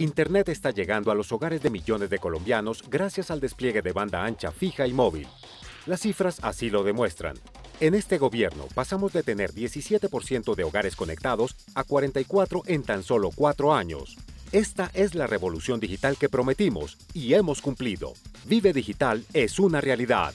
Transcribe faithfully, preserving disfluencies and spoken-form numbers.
Internet está llegando a los hogares de millones de colombianos gracias al despliegue de banda ancha fija y móvil. Las cifras así lo demuestran. En este gobierno pasamos de tener diecisiete por ciento de hogares conectados a cuarenta y cuatro por ciento en tan solo cuatro años. Esta es la revolución digital que prometimos y hemos cumplido. Vive Digital es una realidad.